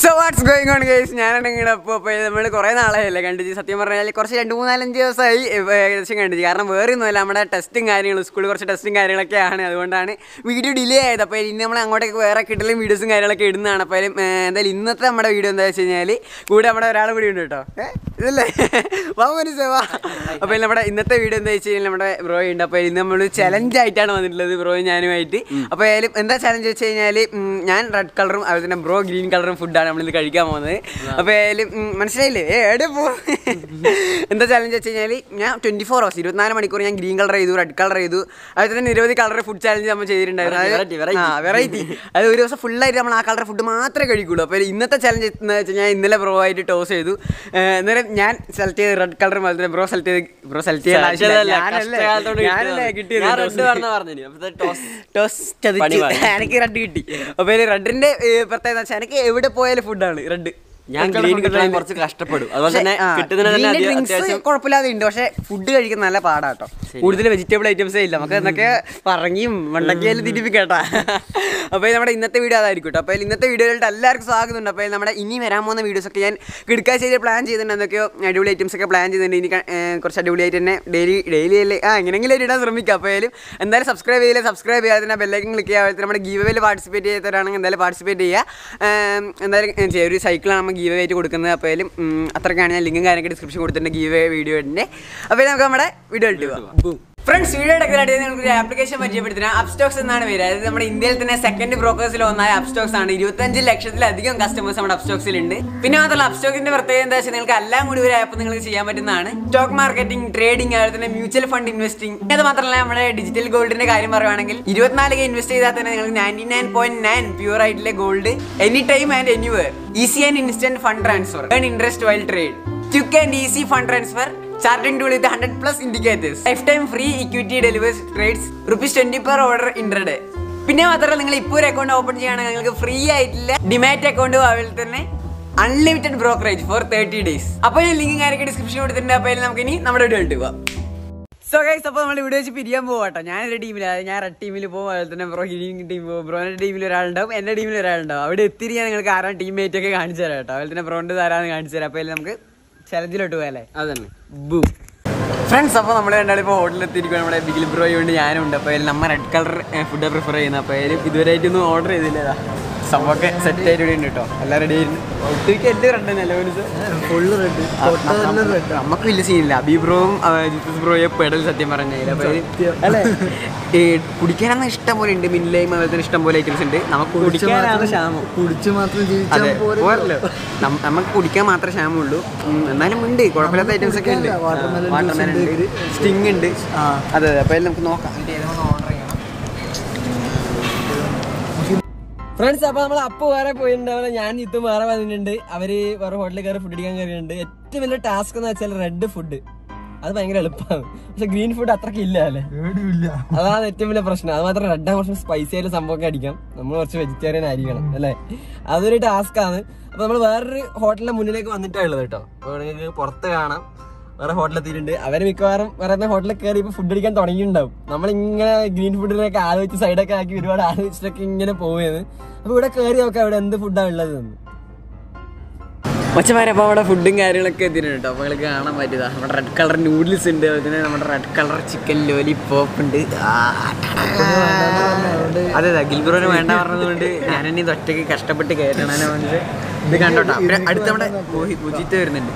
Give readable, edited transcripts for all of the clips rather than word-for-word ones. So what's going on guys, ഞാനാണെങ്കിൽ അപ്പോൾ നമ്മൾ കുറേ നാളായില്ലേ കണ്ടിച്ച്. സത്യം പറഞ്ഞാൽ കുറച്ച് 2-4-5 ദിവസമായി ഏകദേശം കണ്ടിച്ച്. കാരണം വേറെ ഒന്നുമില്ല, നമ്മുടെ ടെസ്റ്റും കാര്യങ്ങളും, സ്കൂളിൽ കുറച്ച് ടെസ്റ്റും കാര്യങ്ങളൊക്കെയാണ്. അതുകൊണ്ടാണ് വീഡിയോ ഡിലേ ആയത്. അപ്പോൾ ഇനി നമ്മൾ അങ്ങോട്ടേക്ക് വേറെ കിട്ടലും വീഡിയോസും കാര്യങ്ങളൊക്കെ ഇടുന്നതാണ്. അപ്പോൾ എന്തായാലും ഇന്നത്തെ നമ്മുടെ വീഡിയോ എന്താ വെച്ച് കഴിഞ്ഞാൽ, കൂടെ നമ്മുടെ ഒരാൾ കൂടി ഉണ്ട് കേട്ടോ, ഇതല്ലേ വാ മനസ്സേ വാ. അപ്പോൾ നമ്മുടെ ഇന്നത്തെ വീഡിയോ എന്താ വെച്ച് കഴിഞ്ഞാൽ, നമ്മുടെ ബ്രോ ഉണ്ട്. അപ്പോൾ ഇന്ന് നമ്മൾ ചലഞ്ചായിട്ടാണ് വന്നിട്ടുള്ളത്, ബ്രോയും ഞാനുമായിട്ട്. അപ്പോൾ ഏതായാലും എന്താ ചലഞ്ച് വെച്ച് കഴിഞ്ഞാൽ, ഞാൻ റെഡ് കളറും അതുപോലെ തന്നെ ബ്രോ ഗ്രീൻ കളറും ഫുഡാണ് നമ്മളിന്ന് കഴിക്കാൻ പോകുന്നത്. അപ്പോൾ ഏതായാലും മനസ്സിലായില്ലേ എവിടെ പോ എന്താ ചലഞ്ച് വെച്ച് കഴിഞ്ഞാൽ, ഞാൻ 24 hours 24 മണിക്കൂർ ഞാൻ ഗ്രീൻ കളർ ചെയ്തു, റെഡ് കളർ ചെയ്തു, അതുപോലെ തന്നെ നിരവധി കളർ ഫുഡ് ചാലഞ്ച് നമ്മൾ ചെയ്തിട്ടുണ്ടായിരുന്നു. ആ വെറൈറ്റി, അത് ഒരു ദിവസം ഫുള്ളായിട്ട് നമ്മൾ ആ കളർ ഫുഡ് മാത്രമേ കഴിക്കുള്ളൂ. അപ്പോൾ ഇന്നത്തെ ചലഞ്ച് എന്ന് വെച്ചാൽ, ഞാൻ ഇന്നലെ ബ്രോ ആയിട്ട് ടോസ് ചെയ്തു. അന്നേരം ഞാൻ സെലക്ട് ചെയ്ത് റെഡ് കളറും, അതുപോലെ ബ്രോ സെലക്ട് ചെയ്ത് എനിക്ക് റെഡ് കിട്ടി. അപ്പോൾ റെഡിൻ്റെ പ്രത്യേകത വെച്ചാൽ, എനിക്ക് എവിടെ പോയാലും ഫുഡാണ് റെഡ്. ഞാൻ ഗ്രീൻ കിട്ടാൻ കുറച്ച് കഷ്ടപ്പെടും, അതുപോലെ തന്നെ കിട്ടുന്നതിന് കുഴപ്പമില്ലാതെ ഉണ്ട്. പക്ഷേ ഫുഡ് കഴിക്കാൻ നല്ല പാടാട്ടോ, കൂടുതൽ വെജിറ്റബിൾ ഐറ്റംസേ ഇല്ല. നമുക്ക് എന്നൊക്കെ പറഞ്ഞും വെള്ളക്കിയാലും തിരിപ്പിക്കട്ടാ. അപ്പോൾ നമ്മുടെ ഇന്നത്തെ വീഡിയോ അതായിരിക്കും കേട്ടോ. അപ്പോൾ ഇന്നത്തെ വീഡിയോയിലോട്ട് എല്ലാവർക്കും സ്വാഗതമുണ്ട്. അപ്പോൾ നമ്മുടെ ഇനി വരാൻ പോകുന്ന വീഡിയോസൊക്കെ ഞാൻ കിടക്കാൻ ചെയ്ത് പ്ലാൻ ചെയ്തിട്ടുണ്ട്. എന്തൊക്കെയോ അടിപൊളി ഐറ്റംസൊക്കെ പ്ലാൻ ചെയ്തിട്ടുണ്ട്. ഇനി കുറച്ച് അടിപൊളിയായിട്ട് തന്നെ ഡെയിലി എങ്ങനെയെങ്കിലും ഇടാൻ ശ്രമിക്കുക. അപ്പോൾ എന്തായാലും സബ്സ്ക്രൈബ് ചെയ്യില്ല, സബ്സ്ക്രൈബ് ചെയ്യാതെ തന്നെ ബെല്ലൈക്കൻ ക്ലിക്ക് ചെയ്യാതെ നമ്മുടെ ഗീവ് വേയിൽ പാർട്ടിസിപ്പേറ്റ് ചെയ്തവരാണെങ്കിൽ എന്തായാലും പാർട്ടിസിപ്പേറ്റ് ചെയ്യുക. എന്തായാലും ഒരു സൈക്കിളാണ് നമ്മൾ ഗീവ് വേ ആയിട്ട് കൊടുക്കുന്നത്. അപ്പോൾ അത്രയ്ക്കാണ് ഞാൻ ലിങ്കും കാര്യമൊക്കെ ഡിസ്ക്രിപ്ഷൻ കൊടുത്തിട്ടുണ്ട് ഗീവ് വേ വീഡിയോൻ്റെ. അപ്പോൾ നമുക്ക് നമ്മുടെ വീഡിയോ ഇട്ടു. ഫ്രണ്ട്സ്, വീഡിയോ എടുക്കാനായിട്ട് നിങ്ങൾക്ക് ഒരു ആപ്ലിക്കേഷൻ പരിചയപ്പെടുത്തുന്നത് അപ്സ്റ്റോക്സ് എന്നാണ് പേര്. അതായത് നമ്മുടെ ഇന്ത്യയിൽ തന്നെ സെക്കൻഡ് ബ്രോക്കേഴ്സിൽ ഒന്നായ അപ്സ്റ്റോക്സ് ആണ്. 25 ലക്ഷത്തിലധികം കസ്റ്റമേഴ്സ് നമ്മുടെ അപ്സ്റ്റോക്സിലുണ്ട്. പിന്നെ മാത്രമല്ല, അപ്സ്റ്റോക്സിന്റെ പ്രത്യേകത എന്താ വെച്ചാൽ, നിങ്ങൾക്ക് എല്ലാം കൂടി ഒരു ആപ്പ് നിങ്ങൾക്ക് ചെയ്യാൻ പറ്റുന്നതാണ്. സ്റ്റോക്ക് മാർക്കറ്റിംഗ്, ട്രേഡിംഗ്, അതുപോലെ തന്നെ മ്യൂച്വൽ ഫണ്ട് ഇൻവെസ്റ്റിംഗ്. അത് മാത്രമല്ല, നമ്മുടെ ഡിജിറ്റൽ ഗോൾഡിന്റെ കാര്യം പറയുകയാണെങ്കിൽ 24K ഇൻവെസ്റ്റ് ചെയ്താൽ തന്നെ നിങ്ങൾക്ക് 99.9 പ്യൂർ ആയിട്ടുള്ള gold any time and anywhere. Easy and instant fund transfer, earn interest while trade, quick and easy fund transfer, Starting tool with 100+ indicators, lifetime free equity delivers trades, ₹20 per order intraday. പിന്നെ മാത്രമല്ല, നിങ്ങൾ ഇപ്പോൾ ഒരു account open ചെയ്യുകയാണെങ്കിൽ നിങ്ങൾക്ക് free ആയിട്ടുള്ള demat account, അതിൽ തന്നെ അൺലിമിറ്റഡ് ബ്രോക്കറേജ് ഫോർ 30 days. അപ്പോൾ ഞാൻ ലിങ്ക് കാര്യമൊക്കെ ഡിസ്ക്രിപ്ഷൻ കൊടുത്തിട്ടുണ്ട്. അപ്പോൾ നമുക്ക് ഇനി നമ്മുടെ വീഡിയോ ഇട്ട് പോവാം. സോ ഗൈസ്, അപ്പോൾ നമ്മൾ വീഡിയോ വെച്ച് പിരിയാൻ പോകാം കേട്ടോ. ഞാനൊരു ടീമിൽ, അതായത് ഞാൻ റെഡ് ടീമിൽ പോകും, അതുപോലെ തന്നെ ബ്രോ ഗ്രീൻ ടീം പോകും. ബ്രോൻ്റെ ടീമിൽ ഒരാളുണ്ടാവും, എൻ്റെ ടീമിൽ ഒരാളുണ്ടാവും. അവിടെ എത്തിയിട്ട് ഞാൻ നിങ്ങൾക്ക് ആരാണ് ടീംമേറ്റ് ഒക്കെ കാണിച്ചു തരാം കേട്ടോ. അതുപോലെ തന്നെ ബ്രോൻ്റെ ആരാണെന്ന് കാണിച്ചു തരാം. അപ്പോൾ നമുക്ക് ചലഞ്ചിലോട്ട് പോയാലേ അതന്നെ ബൂ. ഫ്രണ്ട്സ്, അപ്പോൾ നമ്മൾ രണ്ടാളിപ്പോൾ ഹോട്ടലിലെത്തിയിരിക്കും. നമ്മുടെ ബിഗിൽ ബ്രോയുണ്ട്, ഞാനുണ്ട്. അപ്പോൾ നമ്മൾ റെഡ് കളർ ഫുഡ് പ്രിഫർ ചെയ്യുന്നത്. അപ്പോൾ ഇതുവരെയായിട്ടൊന്നും ഓർഡർ ചെയ്തില്ലതാ, സംഭവമൊക്കെ സെറ്റ് ആയിട്ട് ഇവിടെ ഉണ്ട് കേട്ടോ. എല്ലാം റെഡി ആയിരുന്നു. എല്ലാം റെഡ് തന്നെ അല്ലേ ഫുള്ള് റെഡ്. നമുക്ക് വലിയ സീനില്ല. അബി ബ്രോയും ജിത്തു ബ്രോയെ പെടൽ സത്യം പറഞ്ഞില്ല. അപ്പോൾ കുടിക്കാനാണ് ഇഷ്ടം പോലെ ഉണ്ട്, മിനിലയും അതുപോലെ തന്നെ ഇഷ്ടം പോലെ ഐറ്റംസ് ഉണ്ട്. നമുക്ക് കുടിക്കാനാണ് ക്ഷാമം, കുടിച്ച് മാത്രം ജീവിച്ചാൽ പോരല്ലോ. നമുക്ക് കുടിക്കാൻ മാത്രമേ ക്ഷാമമുള്ളൂ. എന്നാലും ഉണ്ട് കുഴപ്പമില്ലാത്ത ഐറ്റംസ് ഒക്കെ ഉണ്ട്. വാട്ടർമെലൻ ഉണ്ട്, സ്റ്റിങ് ഉണ്ട്. അതെ അതെ. അപ്പോൾ നമുക്ക് നോക്കാം ഓർഡർ ചെയ്യാം. ഫ്രണ്ട്സ്, അപ്പോൾ നമ്മൾ അപ്പോൾ വേറെ പോയിട്ടുണ്ടാവില്ല. ഞാൻ ഇത്തും വേറെ വന്നിട്ടുണ്ട്. അവര് വേറെ ഹോട്ടലിൽ കയറി ഫുഡ് അടിക്കാൻ കയറിയിട്ടുണ്ട്. ഏറ്റവും വലിയ ടാസ്ക് എന്ന് വെച്ചാൽ റെഡ് ഫുഡ്, അത് ഭയങ്കര എളുപ്പമാണ്. പക്ഷെ ഗ്രീൻ ഫുഡ് അത്രയ്ക്ക് ഇല്ല അല്ലേ, അതാണ് ഏറ്റവും വലിയ പ്രശ്നം. അത് മാത്രം റെഡ് കുറച്ച് സ്പൈസി ആയിട്ട് സംഭവമൊക്കെ അടിക്കാം. നമ്മൾ കുറച്ച് വെജിറ്റേറിയൻ ആയിരിക്കണം അല്ലേ, അതൊരു ടാസ്ക് ആണ്. അപ്പോൾ നമ്മൾ വേറൊരു ഹോട്ടലിന്റെ മുന്നിലേക്ക് വന്നിട്ടുള്ളത് കേട്ടോ. അപ്പോൾ നിങ്ങൾക്ക് പുറത്ത് കാണാം വേറെ ഹോട്ടലെത്തിയിട്ടുണ്ട്. അവർ മിക്കവാറും വേറെ ഹോട്ടലിൽ കയറി ഇപ്പോൾ ഫുഡ് അടിക്കാൻ തുടങ്ങിയിട്ടുണ്ടാവും. നമ്മളിങ്ങനെ ഗ്രീൻ ഫുഡിനൊക്കെ ആലോചിച്ച് സൈഡൊക്കെ ആക്കി ഒരുപാട് ആലോചിച്ചിട്ടൊക്കെ ഇങ്ങനെ പോവുകയാണ്. അപ്പോൾ ഇവിടെ കയറി നോക്കാം അവിടെ എന്ത് ഫുഡാണ് ഉള്ളത് എന്ന്. മച്ചമാരെ, അപ്പോൾ അവിടെ ഫുഡും കാര്യങ്ങളൊക്കെ എത്തിയിട്ടുണ്ട് കേട്ടോ. അപ്പോൾ നിങ്ങൾക്ക് കാണാൻ പറ്റിയതാ നമ്മുടെ റെഡ് കളർ നൂഡിൽസ് ഉണ്ട്, അതുപോലെ തന്നെ നമ്മുടെ റെഡ് കളർ ചിക്കൻ ലോലിപോപ്പ് ഉണ്ട്. അതെ അതെ, ഗിൽബറോന് വേണ്ട പറഞ്ഞതുകൊണ്ട് ഞാനെന്നെ ഇത് ഒറ്റയ്ക്ക് കഷ്ടപ്പെട്ട് കയറ്റണേനെ വേണ്ടി ഇത് കണ്ടോട്ടാ. അടുത്ത് നമ്മുടെ ഉജിത്ത് വരുന്നുണ്ട്.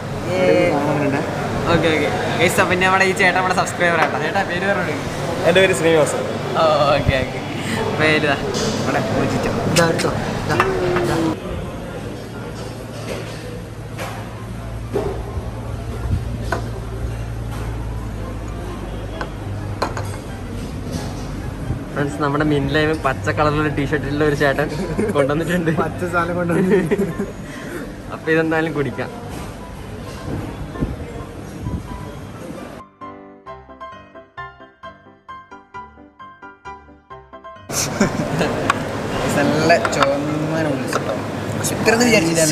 ഓക്കെ ഓക്കെ ഗൈസ്, അപ്പം നമ്മുടെ ഈ ചേട്ടൻ നമ്മുടെ സബ്സ്ക്രൈബർ ആട്ടോ. ചേട്ടാ പേര് പറഞ്ഞു. എൻ്റെ പേര് ശ്രീനിവാസൻ. Okay okay. പേര് നമ്മുടെ പൂജിറ്റോ. ഫ്രണ്ട്സ്, നമ്മുടെ മിൻലൈവ് പച്ച കളറിലുള്ള ടീഷർട്ടിലുള്ള ഒരു ചേട്ടൻ കൊണ്ടുവന്നിട്ടുണ്ട്, പച്ച സാധനം കൊണ്ടുവന്നു. അപ്പം ഇതെന്തായാലും കുടിക്കാം. നല്ല ചോന്മാനം വിളിച്ചിട്ടോ, ശുക്രന്ന് വിചാരിച്ചില്ല.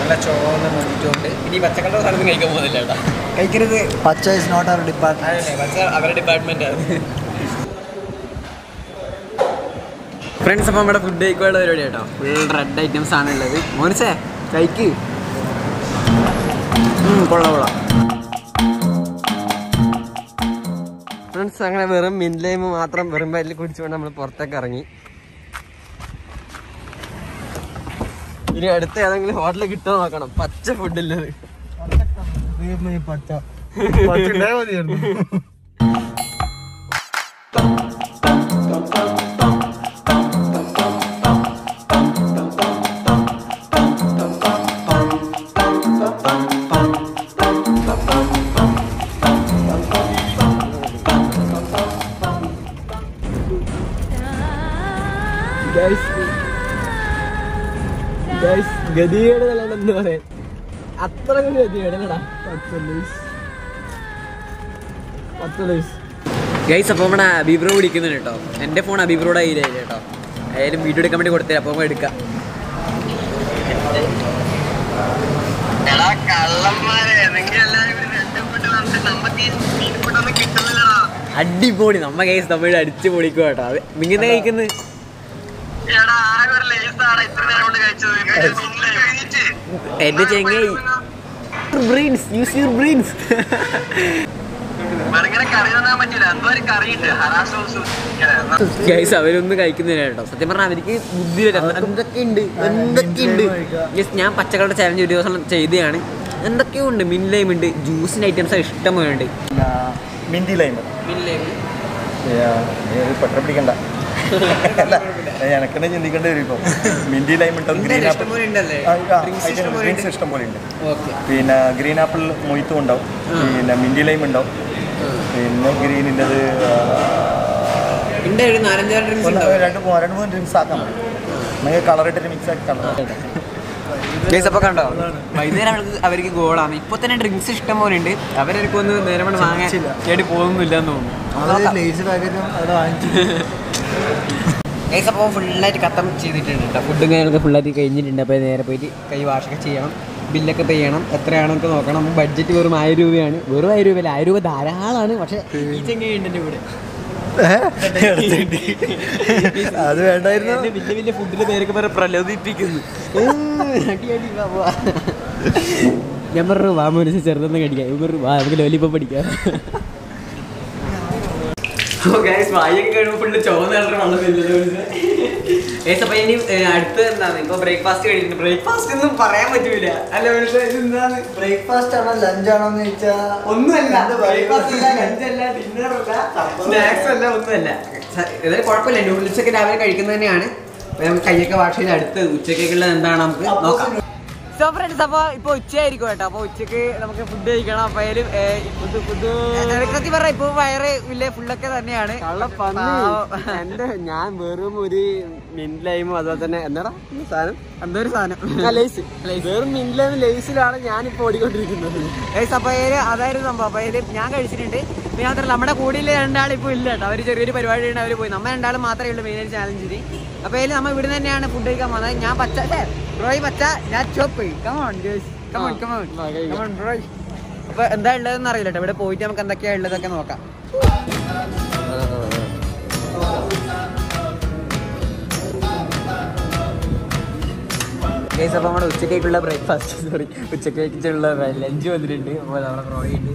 നല്ല ചോന്ന നോക്കിയിട്ടുണ്ട്. ഇനി പച്ചക്കള്ള സ്ഥലത്ത് കഴിക്കാൻ പോകുന്നില്ല ചേട്ടാ, കഴിക്കരുത്. പച്ച ഇസ് നോട്ട് അവർ ഡിപ്പാർട്ട്മെന്റ്, പച്ച അവരുടെ ഡിപ്പാർട്ട്മെന്റ് ആണ്. ഫ്രണ്ട്സ്, അപ്പോൾ നമ്മുടെ ഫുഡ് കഴിക്കാനുള്ള പരിപാടി കേട്ടോ. ഫുൾ റെഡ് ഐറ്റംസ് ആണ് ഉള്ളത്. മോനിച്ചേ കഴിക്ക്. കൊള്ളാം കൊള്ളാം ഫ്രണ്ട്സ്. അങ്ങനെ വെറും മിൻലൈമ് മാത്രം വെറും വയലിൽ കുടിച്ചുകൊണ്ട് നമ്മൾ പുറത്തേക്ക് ഇറങ്ങി. ഇനി അടുത്ത ഏതെങ്കിലും ഹോട്ടലിൽ കിട്ടാൻ നോക്കണം. പച്ച ഫുഡില്ലത് പച്ച ഗതികേട് നല്ലത് എന്ന് പറയാൻ അത്ര ഗതികേടല്ലടാ. ഗൈസ്, അപ്പോൾ നമ്മുടെ അബിബ്രോ വിളിക്കുന്നുണ്ട് കേട്ടോ. എൻ്റെ ഫോൺ അബിബ്രോയുടെ കയ്യിലായി കേട്ടോ. അതായത് വീഡിയോ എടുക്കാൻ വേണ്ടി കൊടുത്തേ. അപ്പോൾ എടുക്കാം. അടിപൊളി നമ്മ ഗൈസ് തമിഴ് അടിച്ചു പൊളിക്കുക കേട്ടോ. മിങ്ങനെ കഴിക്കുന്നത് എന്റെ ചെങ്ങായി. അവരൊന്നും കഴിക്കുന്നില്ല കേട്ടോ. സത്യം പറഞ്ഞാൽ അവർക്ക് ബുദ്ധി എന്തൊക്കെയുണ്ട്. ഞാൻ പച്ചക്കറിയുടെ ചലഞ്ച് ഒരു ദിവസം ചെയ്തതാണ്. എന്തൊക്കെയോ ഉണ്ട്. മിൻ ലൈം ഉണ്ട്, ജ്യൂസിന്റെ ഐറ്റംസ് ഇഷ്ടം പോലെ ഉണ്ട്. എനക്കെന്നെ ചിന്തിക്കേണ്ടി വരും. ഇപ്പം മിൻഡി ലൈം ഇട്ടോ, ഗ്രീൻ ആപ്പിൾ ഡ്രിങ്ക്സ് ഇഷ്ടം പോലെ ഉണ്ട്. പിന്നെ ഗ്രീൻ ആപ്പിൾ മൊയ്ത്തും ഉണ്ടാവും, പിന്നെ മിൻഡി ലൈം ഉണ്ടാവും, പിന്നെ ഗ്രീനിൻ്റെ രണ്ട് മൂന്ന് ഡ്രിങ്ക്സ് ആക്കാൻ പറ്റും. നമുക്ക് കളറിട്ട് മിക്സ് ആക്കി കളറായിട്ട് കണ്ടോ. വൈകുന്നേരം അവർക്ക് ഗോളാണ്. ഇപ്പൊ തന്നെ ഡ്രിങ്ക്സ് ഇഷ്ടം പോലെ ഉണ്ട്. അവരൊക്കെ ഒന്ന് നേരം കൊണ്ട് വാങ്ങാൻ പോകുന്നില്ല എന്ന് തോന്നുന്നു. അപ്പോൾ ഫുള്ളായിട്ട് കത്തം ചെയ്തിട്ടുണ്ട് കേട്ടോ. ഫുഡും കാര്യങ്ങളൊക്കെ ഫുള്ളായിട്ട് കഴിഞ്ഞിട്ടുണ്ട്. അപ്പോൾ നേരെ പോയിട്ട് കൈ വാഷൊക്കെ ചെയ്യണം, ബില്ലൊക്കെ പേ ചെയ്യണം, എത്രയാണെന്നൊക്കെ നോക്കണം. നമുക്ക് ബഡ്ജറ്റ് വെറും 1000 രൂപയാണ്. വെറും 1000 രൂപയല്ല, 1000 രൂപ ധാരാളമാണ്. പക്ഷേ ഈ ചെങ്ങ ഉണ്ട് എൻ്റെ കൂടെ. അത് വേണ്ടായിരുന്നു. വലിയ വലിയ ഫുഡിൻ്റെ പേരൊക്കെ പറയാൻ പ്രലോഭിപ്പിക്കുന്നു. ഞാൻ പറഞ്ഞു വാ മോനെ ചെറുതൊന്നും കടിക്കാം. ഇവർ വാ നമുക്ക് ലോലിപ്പം പഠിക്കാം. വായൊക്കെ കഴിയുമ്പോൾ ഫുള്ള് ചുവന്ന കളർ വന്നതില്ല. ഇനി അടുത്ത് എന്താണ്? ഇപ്പൊ ബ്രേക്ക്ഫാസ്റ്റ് കഴിച്ചിട്ടുണ്ട്. ബ്രേക്ക്ഫാസ്റ്റ് ഒന്നും പറയാൻ പറ്റൂല അല്ല. എന്താണ് ബ്രേക്ക്ഫാസ്റ്റ് ആണോ ലഞ്ച് ആണോ എന്ന് ചോദിച്ചാൽ ഒന്നുമല്ല. ബ്രേക്ക്ഫാസ്റ്റ് അല്ല, ലഞ്ച് അല്ല, ഡിന്നർ അല്ല, സ്നാക്സ് അല്ല, ഒന്നുമല്ല. ഏതായാലും കുഴപ്പമില്ല. നൂഡിൽസ് ഒക്കെ രാവിലെ കഴിക്കുന്നത് തന്നെയാണ്. നമുക്ക് കയ്യൊക്കെ വാഷ് ചെയ്ത് അടുത്ത് ഉച്ചക്കേക്കുള്ള എന്താണ് നമുക്ക് നോക്കാം. സോ ഫ്രണ്ട്സ്, അപ്പോൾ ഇപ്പോൾ ഉച്ചയായിരിക്കും കേട്ടോ. അപ്പോൾ ഉച്ചക്ക് നമുക്ക് ഫുഡ് കഴിക്കണം. അപ്പോൾ അതിൽ സത്യം പറഞ്ഞാൽ ഇപ്പോൾ വയറ് ഇല്ലേ ഫുള്ളൊക്കെ തന്നെയാണ്. എൻ്റെ ഞാൻ വെറും ഒരു മിൻറ്റ് ലൈമും അതുപോലെ തന്നെ എന്താ സാധനം എന്തൊരു സാധനം ലേസ് വെറും മിൻറ്റ് ലൈമും ലേസിലാണ് ഞാനിപ്പോൾ ഓടിക്കൊണ്ടിരിക്കുന്നത്. ലേസ് അപ്പോൾ അതിൽ അതായിരുന്നു സംഭവം. അപ്പോൾ അതിൽ ഞാൻ കഴിച്ചിട്ടുണ്ട്. പിന്നെ മാത്രമല്ല നമ്മുടെ കൂടെയിൽ രണ്ടാളിപ്പോൾ ഇല്ല കേട്ടോ. അവർ ചെറിയൊരു പരിപാടി ഉണ്ട്, അവർ പോയി. നമ്മൾ രണ്ടാളും മാത്രമേ ഉള്ളൂ മെയിനായിട്ട് ചാലഞ്ചിന്. അപ്പോൾ അതിൽ നമ്മൾ ഇവിടെ തന്നെയാണ് ഫുഡ് കഴിക്കാൻ വന്നത്. ഞാൻ പച്ചേ റോയ് പച്ച, ഞാൻ ചോപ്പ്. അപ്പൊ എന്താ ഉള്ളതെന്ന് അറിയില്ല കേട്ടോ. ഇവിടെ പോയിട്ട് നമുക്ക് എന്തൊക്കെയാ ഉള്ളതൊക്കെ നോക്കാം. അപ്പൊ നമ്മുടെ ഉച്ചക്കേക്കുള്ള ബ്രേക്ക്ഫാസ്റ്റ്, സോറി ഉച്ചക്കേക്കുള്ള ലഞ്ച് വന്നിട്ടുണ്ട്. അപ്പോൾ നമ്മുടെ റോയ് ഉണ്ട്.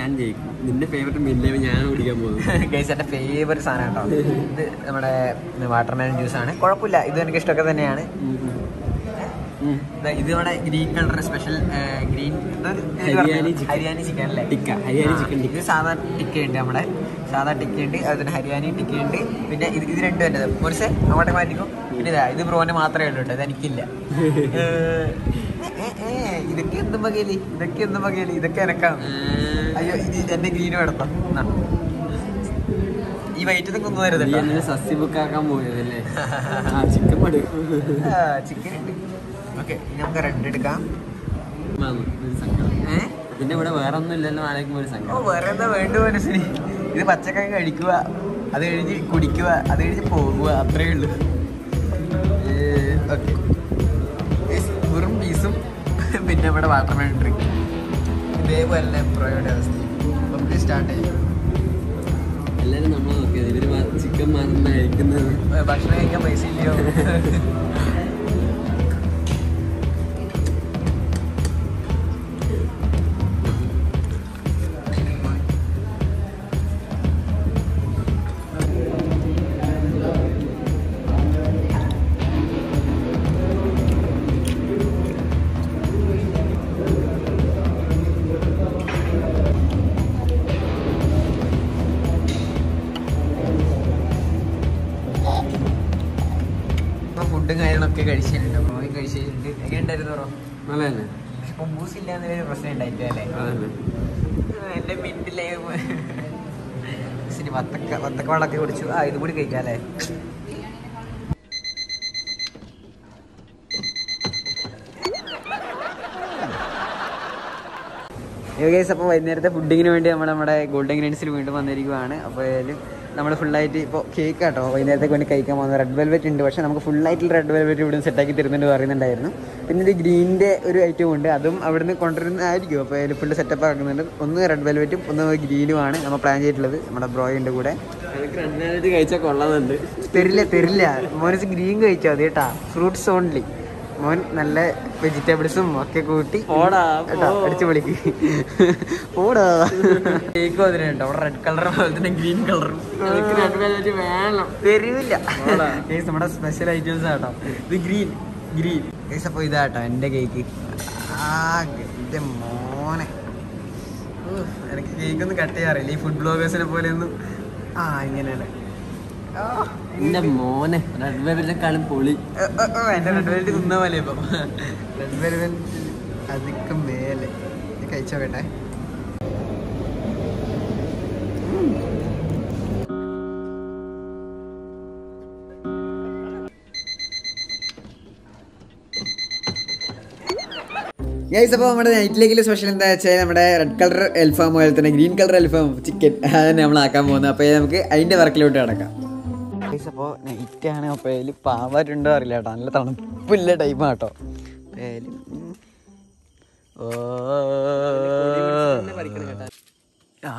ഞാൻ ജയിക്കും. നിന്റെ ഫേവറേറ്റ് മിൻലൈം ഞാൻ കുടിക്കാൻ പോകുന്നു. ഗൈസ്, എൻ്റെ ഫേവറേറ്റ് സാധനം കേട്ടോ ഇത്. നമ്മുടെ വാട്ടർമെലൻ ജ്യൂസ് ആണ്. കുഴപ്പമില്ല, ഇത് എനിക്ക് ഇഷ്ടമൊക്കെ തന്നെയാണ്. ഇത് നമ്മുടെ green colour special green hariyali chicken അല്ലേ, ടിക്ക ഹരിയാനി ചിക്കൻ. ഇത് സാധാ ടിക്കയുണ്ട്, നമ്മുടെ സാധാ ടിക്കയുണ്ട്, അതിന് ഹരിയാനി ടിക്കയുണ്ട്. പിന്നെ ഇത് രണ്ടും എൻ്റെ കുറച്ച് അങ്ങോട്ടേ മാറ്റിക്കും. പിന്നെ ഇതാ ഇത് ബ്രോന് മാത്രമേ ഉള്ളൂ കേട്ടോ, ഇതെനിക്കില്ല. ഇതൊക്കെ എന്തും പകയില്ലേ, ഇതൊക്കെ എന്തും പകയില്ലേ, ഇതൊക്കെ എനക്കാം. അയ്യോ, ഇത് എന്നെ ഗ്രീന് വേണം. ഈ വൈറ്റ് നിൽക്കുന്നു തരുന്നത് സസ്യ ബുക്കാക്കാൻ പോയതല്ലേ. ചിക്കൻ ഉണ്ട്. ഓക്കെ, നമുക്ക് റെഡ് എടുക്കാം. ഇതിൻ്റെ ഇവിടെ വേറെ ഒന്നും ഇല്ലല്ലോ. ആണെങ്കിൽ വേറെ എന്താ വേണ്ട മനസ്സിന്. ഇത് പച്ചക്കറി കഴിക്കുക, അത് കഴിഞ്ഞ് കുടിക്കുക, അത് കഴിഞ്ഞ് പോകുക, അത്രേ ഉള്ളൂ. വെറും പീസും പിന്നെ ഇവിടെ വാട്ടർ മെലൺ ഡ്രിങ്ക്. ഇതേപോലെ തന്നെ പ്രയോയുടെ അവസ്ഥ. നമുക്ക് സ്റ്റാർട്ട് ചെയ്യാം. എല്ലാ എല്ലാവരും നമ്മൾ നോക്കിയത് ഇവർ ചിക്കൻ മാത്രം കഴിക്കുന്നത്. ഭക്ഷണം കഴിക്കാൻ പൈസ ഇല്ലയോ? ഫുഡും കാര്യങ്ങളൊക്കെ കഴിച്ചിട്ടുണ്ട്. അപ്പോൾ കഴിച്ചിട്ടുണ്ട് എങ്ങനെ ഉണ്ടായിരുന്നു പറോ? നല്ല തന്നെ. പക്ഷെ കുമ്പൂസ് ഇല്ലാന്നൊരു പ്രശ്നം ഉണ്ടായിട്ടല്ലേ? എൻ്റെ മിന്നിലെ ശരി വത്തക്ക വെള്ളമൊക്കെ കുടിച്ചു. ആ ഇത് കൂടി കഴിക്കാം അല്ലേ? അപ്പോൾ വൈകുന്നേരത്തെ ഫുഡിങ്ങിന് വേണ്ടി നമ്മുടെ ഗോൾഡൻ ഗ്രെയിൻസിൽ വീണ്ടും വന്നിരിക്കുകയാണ്. അപ്പോൾ നമ്മൾ ഫുള്ളായിട്ട് ഇപ്പോൾ കേക്ക് കേട്ടോ വൈകുന്നേരത്തേക്ക് വേണ്ടി കഴിക്കാൻ പോകുന്നത്. റെഡ് വെൽവെറ്റ് ഉണ്ട്, പക്ഷേ നമുക്ക് ഫുള്ളായിട്ടുള്ള റെഡ് വെൽവെറ്റ് ഇവിടുന്ന് സെറ്റാക്കി തരുന്നുണ്ട് പറയുന്നുണ്ടായിരുന്നു. പിന്നെ ഒരു ഗ്രീനിൻ്റെ ഒരു ഐറ്റം ഉണ്ട്, അതും അവിടുന്ന് കൊണ്ടുവരുന്നതായിരിക്കും. അപ്പോൾ അതിൽ ഫുള്ള് സെറ്റപ്പ് ആക്കുന്നുണ്ട്. ഒന്ന് റെഡ് വെൽവെറ്റും ഒന്ന് ഗ്രീനുമാണ് നമ്മൾ പ്ലാൻ ചെയ്തിട്ടുള്ളത്. നമ്മുടെ ബ്രോയിൻ്റെ കൂടെ കഴിച്ചാൽ കൊള്ളാറുണ്ട്. തരില്ല തരില്ല മോനസ് ഗ്രീൻ കഴിച്ചാൽ മതി കേട്ടാ, ഫ്രൂട്ട്സ് ഓൺലി. മോൻ നല്ല വെജിറ്റബിൾസും ഒക്കെ കൂട്ടി അടിച്ചു പൊളിക്ക് ഓടാ. കേക്ക് വന്നിട്ടുണ്ട് അവിടെ റെഡ് കളറും അതുപോലെ ഗ്രീൻ കളറും വേണം, തരൂല്ല. നമ്മുടെ സ്പെഷ്യൽ ഐറ്റംസ് ആട്ടോ ഇത്, ഗ്രീൻ ഗ്രീൻ. അപ്പോൾ ഇതാട്ടോ എൻ്റെ കേക്ക്. ആ എൻ്റെ മോനെ, എനിക്ക് കേക്കൊന്നും കട്ട് ചെയ്യാറില്ല ഈ ഫുഡ് ബ്ലോഗേഴ്സിനെ പോലെയൊന്നും. ആ ഇങ്ങനെയാണ് മോനെ റെഡ് വെൽവെറ്റിനെ കളി പൊളി. എൻ്റെ റെഡ് വെൽവെറ്റ് തിന്ന പോലെ ഇപ്പം റെഡ് വെൽവെറ്റ് അധികം മേലെ കഴിച്ചോ കേട്ടെ. ഗൈസ് അപ്പോൾ നമ്മുടെ നൈറ്റിലേക്കുള്ള സ്പെഷ്യൽ എന്താ വെച്ചാൽ നമ്മുടെ റെഡ് കളർ അൽഫാം പോലെ തന്നെ ഗ്രീൻ കളർ അൽഫാം ചിക്കൻ അതന്നെ നമ്മളാക്കാൻ പോകുന്നത്. അപ്പോൾ നമുക്ക് അതിൻ്റെ വർക്കിലോട്ട് നടക്കാം. അപ്പോൾ നൈറ്റാണ്, അപ്പോൾ അതിൽ പാവായിട്ടുണ്ടോ അറിയില്ല കേട്ടോ, നല്ല തണുപ്പില്ല ടൈമാണ് കേട്ടോ. ആ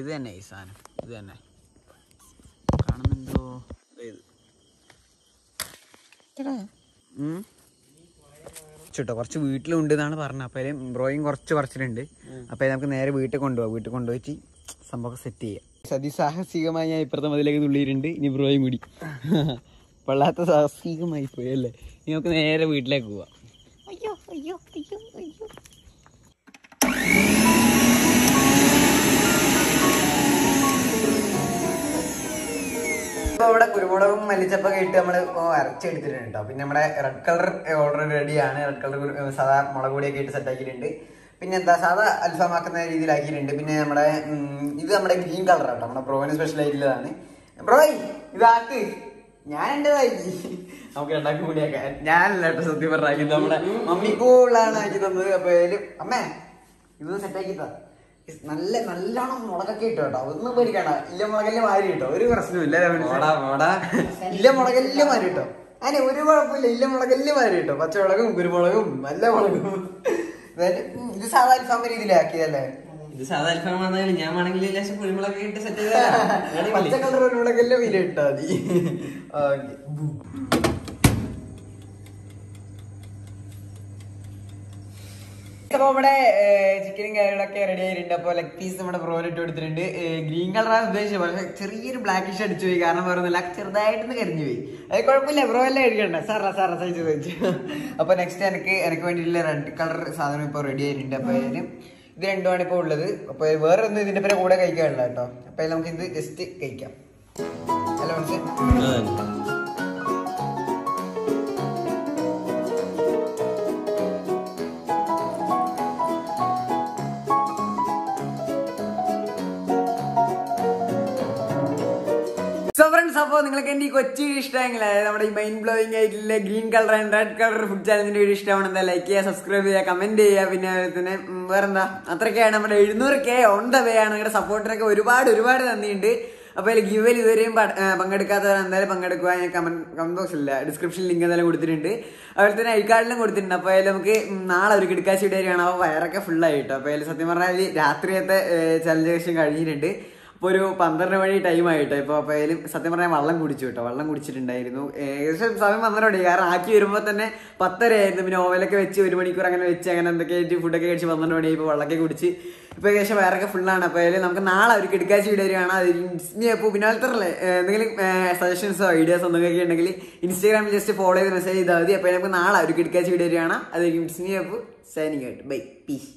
ഇത് തന്നെ ഈ സാധനം, ഇത് തന്നെ കാണുന്നുണ്ടോ? ട്ടോ കുറച്ച് വീട്ടിലുണ്ട് എന്നാണ് പറഞ്ഞത്. അപ്പോൾ അതിൽ ബ്രോയും കുറച്ച് കുറച്ചിട്ടുണ്ട്. അപ്പോൾ നമുക്ക് നേരെ വീട്ടിൽ കൊണ്ടുപോകാം. വീട്ടിൽ കൊണ്ടുപോയിട്ട് സംഭവമൊക്കെ സെറ്റ് ചെയ്യാം. അതിസാഹസികമായി ഞാൻ ഇപ്പുറത്തെ മതിലേക്ക് തുള്ളിയിട്ടുണ്ട്. ഇനി ബ്രോയും കൂടി കൊള്ളാത്ത സാഹസികമായി പോയല്ലേ. ഇനി നമുക്ക് നേരെ വീട്ടിലേക്ക് പോവാം. ഇപ്പോൾ ഇവിടെ കുരുമുളകും മല്ലിച്ചപ്പൊക്കെ ഇട്ട് നമ്മൾ അരച്ചെടുത്തിട്ടുണ്ട് കേട്ടോ. പിന്നെ നമ്മുടെ റെഡ് കളർ ഓൾറെഡി റെഡിയാണ്. റെഡ് കളർ സാധാ മുളക് പൊടിയൊക്കെ ഇട്ട് സെറ്റാക്കിയിട്ടുണ്ട്. പിന്നെ എന്താ സാധാ അൽഫാമാക്കുന്ന രീതിയിലാക്കിയിട്ടുണ്ട്. പിന്നെ നമ്മുടെ ഇത് നമ്മുടെ ഗ്രീൻ കളർ ആട്ടോ, നമ്മുടെ ബ്രോയിന് സ്പെഷ്യൽ ആയിട്ടുള്ളതാണ്. ബ്രോയ് ഇതാക്ക്, ഞാൻ എൻ്റെതായി നമുക്ക് രണ്ടാക്കും കൂടിയൊക്കെ ഞാനല്ല കേട്ടോ സത്യം പറഞ്ഞാക്കി, നമ്മുടെ മമ്മിക്കൂളാണ് ആക്കി തന്നത്. അപ്പോൾ അമ്മേ ഇതൊന്ന് സെറ്റാക്കി താ. നല്ല നല്ലോണം മുളകൊക്കെ ഇട്ടോ കേട്ടോ, ഒന്നും പേടിക്കണ്ട. ഇല്ല മുളകല്ല മാറി കിട്ടോ, ഒരു പ്രശ്നമില്ല. ഇല്ല മുളകല്ല മാറി കിട്ടോ, അതിന് ഒരു കുഴപ്പമില്ല. ഇല്ല മുളകല്ല മാറി കിട്ടോ, പച്ചമുളകും കുരുമുളകും നല്ല മുളകും. ഇത് സാധാ അൽഫാമ രീതിയിലാക്കിയതല്ലേ? ഇത് സാധാ അൽഫാമാണെങ്കിലും ഞാൻ ആണെങ്കിൽ കുരുമുളക് ഇട്ട് സെറ്റ് ചെയ്ത പച്ച കളർ കുരുമുളകല്ല വില ഇട്ടാ മതി. അപ്പോൾ ഇവിടെ ചിക്കനും കാര്യങ്ങളൊക്കെ റെഡി ആയിട്ടുണ്ട്. അപ്പോൾ ലെഗ് പീസ് നമ്മുടെ ബ്രോയിൽ ഇട്ട് കൊടുത്തിട്ടുണ്ട്. ഗ്രീൻ കളറാണ് ഉദ്ദേശിച്ചത്, പക്ഷേ ചെറിയൊരു ബ്ലാക്കിഷ് അടിച്ചു പോയി. കാരണം പറയുന്നില്ല, ചെറുതായിട്ടൊന്ന് കരിഞ്ഞു പോയി. അത് കുഴപ്പമില്ല, ബ്രോ എല്ലാം കഴിക്കണ്ട സാറാ സാറാ സഹിച്ചു ചോദിച്ചു. അപ്പോൾ നെക്സ്റ്റ് എനിക്ക് വേണ്ടിയിട്ടുള്ള റെഡ് കളർ സാധനം ഇപ്പോൾ റെഡി ആയിട്ടുണ്ട്. അപ്പോൾ അതിന് ഇത് രണ്ടുമാണ് ഇപ്പോൾ ഉള്ളത്. അപ്പോൾ വേറെ ഒന്നും ഇതിൻ്റെ പേരെ കൂടെ കഴിക്കാനുള്ള കേട്ടോ. അപ്പോൾ നമുക്ക് ഇത് ജസ്റ്റ് കഴിക്കാം. ഹലോ മനസ്സിലായി. സോ ഫ്രണ്ട്സ്, അപ്പോൾ നിങ്ങൾക്ക് എൻ്റെ ഈ കൊച്ചി ഇഷ്ടമെങ്കിൽ, അതായത് നമ്മുടെ ഈ മൈൻഡ് ബ്ലോയിങ് ആയിട്ടുള്ള green colour and red colour food ചാലഞ്ചിൻ്റെ വീഡിയോ ഇഷ്ടമാണെന്ന് ലൈക്ക് ചെയ്യുക, സബ്സ്ക്രൈബ് ചെയ്യുക, കമൻറ്റ് ചെയ്യുക. പിന്നെ തന്നെ വേറെന്താ, അത്രയ്ക്കാണ് നമ്മുടെ 700K ഓൺ ദ വേ ആണ്. നിങ്ങളുടെ സപ്പോർട്ടിനൊക്കെ ഒരുപാട് ഒരുപാട് നന്ദിയുണ്ട്. അപ്പോൾ അതിൽ ഗിവൽ ഇതുവരെയും പങ്കെടുക്കാത്തവർ എന്തായാലും പങ്കെടുക്കുക. ഞാൻ കമന്റ് ബോക്സില്ല, ഡിസ്ക്രിപ്ഷനിൽ ലിങ്ക് എന്തായാലും കൊടുത്തിട്ടുണ്ട്. അതുപോലെ തന്നെ ഐക്കാർഡിലും കൊടുത്തിട്ടുണ്ട്. അപ്പോൾ അതിൽ നമുക്ക് നാളെ ഒരു കിടക്കാശിയുടെ കാര്യമാണ്. അപ്പോൾ വയറൊക്കെ ഫുള്ളായിട്ടോ. അപ്പോൾ അതിൽ സത്യം പറഞ്ഞാൽ രാത്രിയത്തെ ചലഞ്ച് കഴിച്ചിട്ടുണ്ട്. ഇപ്പോൾ ഒരു 12 മണി ടൈം ആയിട്ട് ഇപ്പോൾ അപ്പോൾ അതിൽ സത്യം പറഞ്ഞാൽ വെള്ളം കുടിച്ചു കേട്ടോ. വെള്ളം കുടിച്ചിട്ടുണ്ടായിരുന്നു ഏകദേശം സമയം 12 മണി. കാരണം ആക്കി വരുമ്പോൾ തന്നെ 10:30 ആയിരുന്നു. പിന്നെ ഓവലൊക്കെ വെച്ച് 1 മണിക്കൂർ അങ്ങനെ വെച്ച് അങ്ങനെ എന്തൊക്കെ ആയിട്ട് ഫുഡൊക്കെ കഴിച്ച് 12 മണിയായി. ഇപ്പോൾ വെള്ളമൊക്കെ കുടിച്ച് ഇപ്പോൾ ഏകദേശം വയറൊക്കെ ഫുള്ളാണ്. അപ്പോൾ അതിൽ നമുക്ക് നാളെ ഒരു കിടക്കാഴ്ച വീഡിയോ വരികയാണ്. അത് ഇനി അപ്പോൾ പിന്നാലത്തറല്ലേ എന്തെങ്കിലും സജഷൻസോ ഐഡിയാസോ എന്തൊക്കെ ഉണ്ടെങ്കിൽ ഇൻസ്റ്റാഗ്രാമിൽ ജസ്റ്റ് ഫോളോ ചെയ്ത് മെസ്സേജ് ചെയ്താൽ മതി. അപ്പോൾ നമുക്ക് നാളെ ഒരു കിടക്കാഴ്ച വീഡിയോ വരികയാണ്. അത് ഇനി അപ്പോൾ സൈനിങ് ആയിട്ട് ബൈ പീസ്.